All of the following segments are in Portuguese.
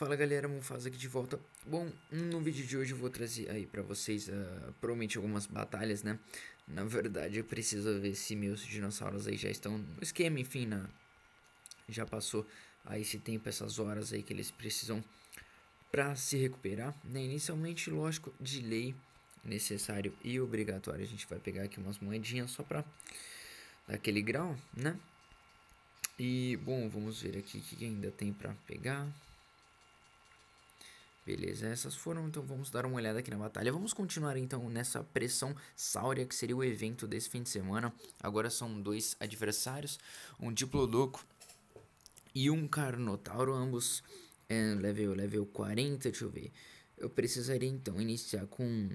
Fala galera, Mufasa aqui de volta. Bom, no vídeo de hoje eu vou trazer aí pra vocês, provavelmente algumas batalhas, né? Na verdade eu preciso ver se meus dinossauros aí já estão no esquema, enfim, já passou aí esse tempo, essas horas aí que eles precisam pra se recuperar, né? Inicialmente, lógico, de lei, necessário e obrigatório. A gente vai pegar aqui umas moedinhas só pra dar aquele grau, né? E, bom, vamos ver aqui o que ainda tem pra pegar. Beleza, essas foram, então vamos dar uma olhada aqui na batalha. Vamos continuar então nessa pressão sauria, que seria o evento desse fim de semana. Agora são dois adversários, um Diplodoco e um Carnotauro, ambos level 40, deixa eu ver. Eu precisaria então iniciar com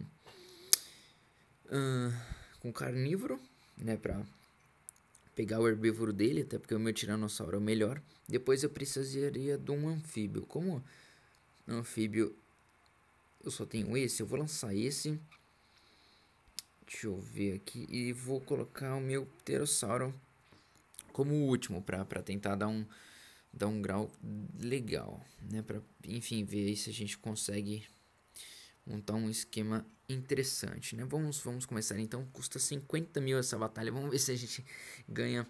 carnívoro, né, pra pegar o herbívoro dele, até porque o meu tiranossauro é o melhor. Depois eu precisaria de um anfíbio, como... anfíbio, eu só tenho esse, eu vou lançar esse, deixa eu ver aqui, e vou colocar o meu Pterossauro como o último, pra tentar dar um grau legal, né, pra, enfim, ver aí se a gente consegue montar um esquema interessante, né, vamos começar então. Custa 50 mil essa batalha, vamos ver se a gente ganha,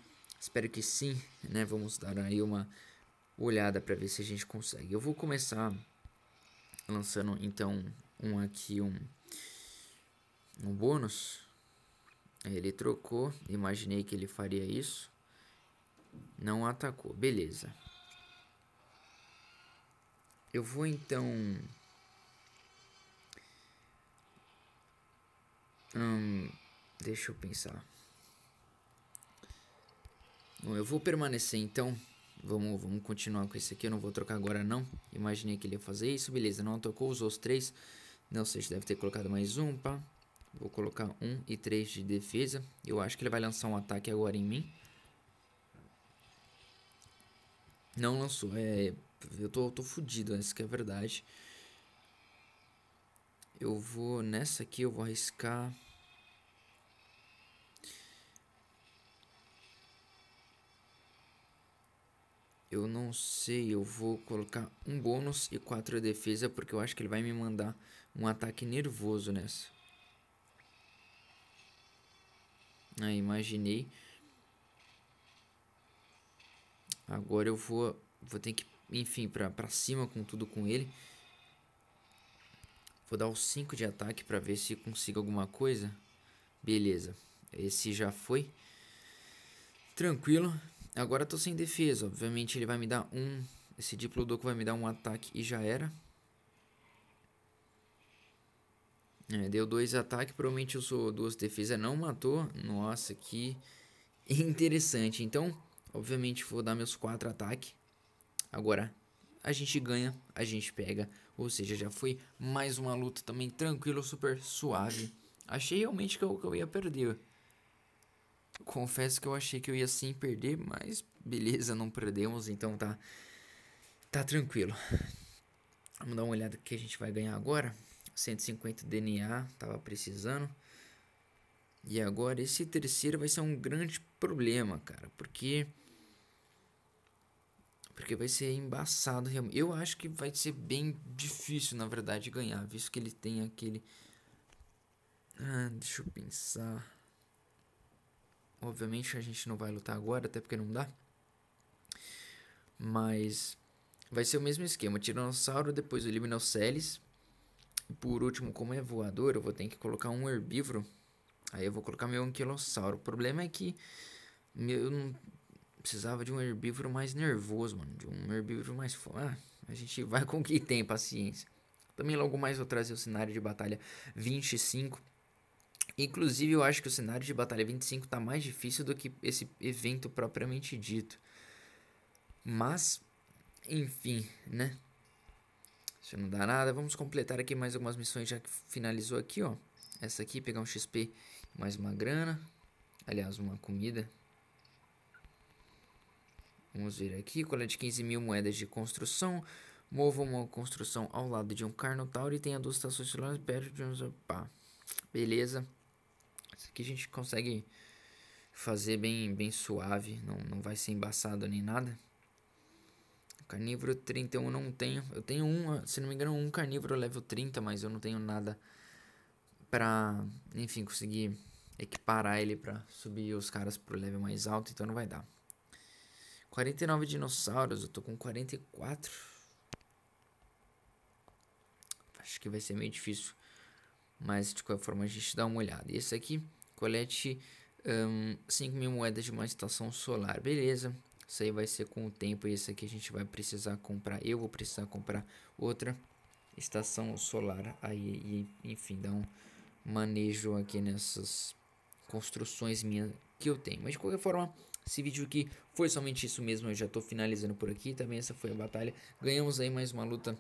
espero que sim, né, vamos dar aí uma olhada pra ver se a gente consegue. Eu vou começar lançando então um bônus. Ele trocou, imaginei que ele faria isso, não atacou, beleza. Eu vou então deixa eu pensar. Bom, eu vou permanecer então. Vamos continuar com esse aqui, eu não vou trocar agora não. Imaginei que ele ia fazer isso, beleza, não tocou, usou os três. Não sei, deve ter colocado mais um, pá. Vou colocar 1 e 3 de defesa. Eu acho que ele vai lançar um ataque agora em mim. Não lançou, eu tô fudido, essa que é a verdade. Eu vou, nessa aqui eu vou arriscar... Eu não sei, eu vou colocar um bônus e 4 de defesa, porque eu acho que ele vai me mandar um ataque nervoso nessa. Ah, imaginei. Agora eu vou ter que, enfim, pra cima com tudo com ele. Vou dar os 5 de ataque pra ver se consigo alguma coisa. Beleza, esse já foi. Tranquilo. Agora eu tô sem defesa, obviamente ele vai me dar esse Diplodoco vai me dar um ataque e já era. Deu 2 ataques, provavelmente eu sou 2 defesas, não matou. Nossa, que interessante. Então, obviamente vou dar meus 4 ataques. Agora a gente ganha, a gente pega, ou seja, já foi mais uma luta também tranquilo, super suave. Achei realmente que eu ia perder. Confesso que eu achei que eu ia sim perder, mas beleza, não perdemos, então tá tranquilo. Vamos dar uma olhada que a gente vai ganhar agora. 150 DNA, tava precisando. E agora esse terceiro vai ser um grande problema, cara, porque vai ser embaçado realmente. Eu acho que vai ser bem difícil, na verdade, ganhar, visto que ele tem aquele... deixa eu pensar... Obviamente a gente não vai lutar agora, até porque não dá. Mas vai ser o mesmo esquema. Tiranossauro, depois o Liminal Celes. E por último, como é voador, eu vou ter que colocar um herbívoro. Aí eu vou colocar meu Anquilossauro. O problema é que eu não precisava de um herbívoro mais nervoso, mano. De um herbívoro mais foda. A gente vai com o que tem, paciência. Também logo mais eu trazer o cenário de batalha 25. Inclusive, eu acho que o cenário de Batalha 25 tá mais difícil do que esse evento propriamente dito. Mas, enfim, né? Isso não dá nada. Vamos completar aqui mais algumas missões, já que finalizou aqui, ó. Essa aqui, pegar um XP, mais uma grana. Aliás, uma comida. Vamos ver aqui. Coleta de 15 mil moedas de construção. Mova uma construção ao lado de um Carnotauro e tenha 2 estações solares perto de um... Pá. Beleza. Isso aqui a gente consegue fazer bem suave. Não vai ser embaçado nem nada. Carnívoro 31 eu não tenho. Eu tenho um, se não me engano, um carnívoro level 30, mas eu não tenho nada pra, enfim, conseguir equiparar ele pra subir os caras pro level mais alto, então não vai dar. 49 dinossauros, eu tô com 44. Acho que vai ser meio difícil, mas de qualquer forma a gente dá uma olhada. E esse aqui, colete 5.000 moedas de uma estação solar, beleza. Isso aí vai ser com o tempo, e esse aqui a gente vai precisar comprar. Eu vou precisar comprar outra estação solar. Aí, enfim, dá um manejo aqui nessas construções minhas que eu tenho. Mas de qualquer forma, esse vídeo aqui foi somente isso mesmo. Eu já tô finalizando por aqui. Também essa foi a batalha. Ganhamos aí mais uma luta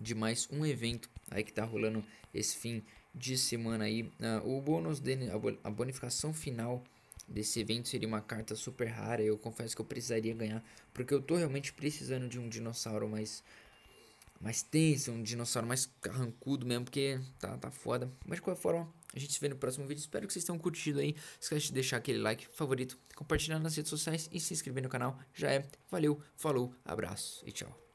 de mais um evento aí que tá rolando esse fim de semana aí. O bônus dele, a bonificação final desse evento seria uma carta super rara. Eu confesso que eu precisaria ganhar, porque eu tô realmente precisando de um dinossauro mais tenso, um dinossauro mais carrancudo mesmo, porque tá foda. Mas de qualquer forma, a gente se vê no próximo vídeo. Espero que vocês tenham curtido aí. Não esquece de deixar aquele like, favorito, compartilhar nas redes sociais e se inscrever no canal. Já é, valeu, falou, abraço e tchau.